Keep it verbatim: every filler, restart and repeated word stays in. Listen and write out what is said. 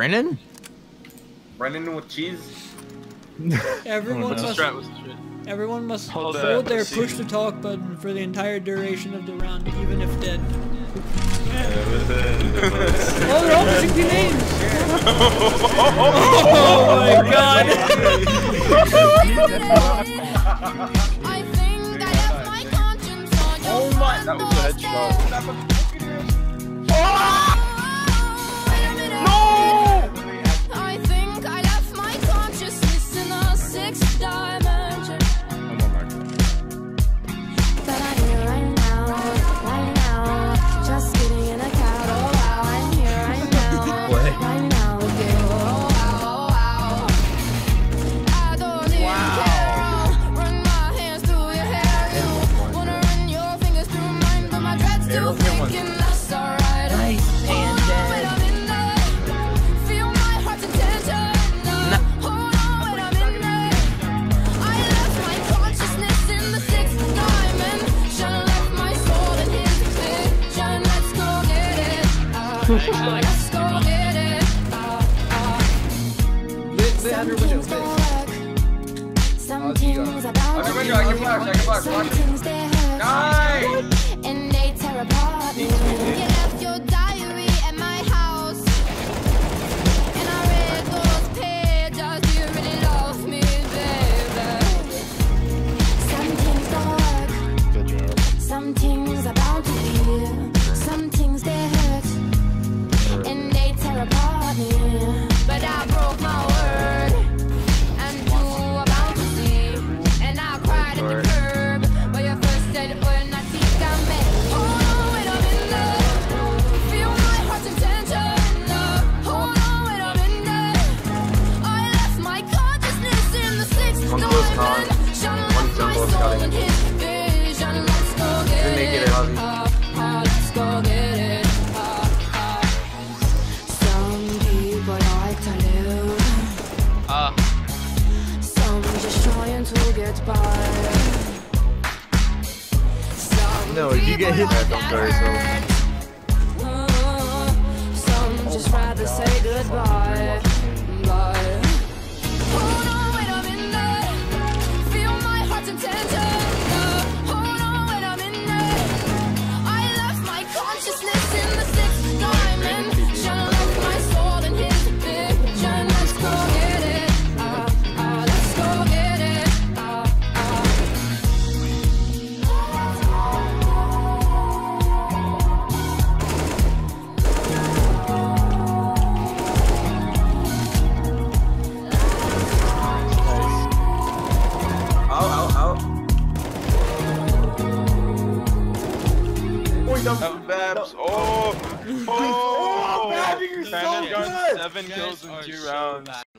Brennan? Brennan with cheese? Everyone must, everyone must hold, hold their push to talk button for the entire duration of the round, even if dead. Oh, they're all pushing two names! Oh my god! I think I have my conscience on. Oh my, that was a headshot. Oh! Let's go get it. Some things don't work. Some things are bound to work. Some things they hurt. And they tear apart. You left your diary at my house, and I read those pages. You really love me, baby. Some things don't work. Some things are bound to be. Some things they hurt. But I broke my word, and you were about to see, and I cried at the curb, but your first said when I see I'm in. Hold on when I'm in there, feel my heart's intention. Hold on when I'm in there, I left my consciousness in the sixth diamond. Shine like my soul in his vision. Let's go get it, oh, let's go get it. No, if you get hit, that don't bury someone. Some just rather say goodbye. Bye. Hold on when I'm in there. Feel my heart's intention. Hold on when I'm in there. I left my consciousness in the sixth diamond. Shine like my soul in his vision. Let's go get it. Oh, Babs. Oh, oh, oh, Babs, you're so good. Seven kills in two rounds.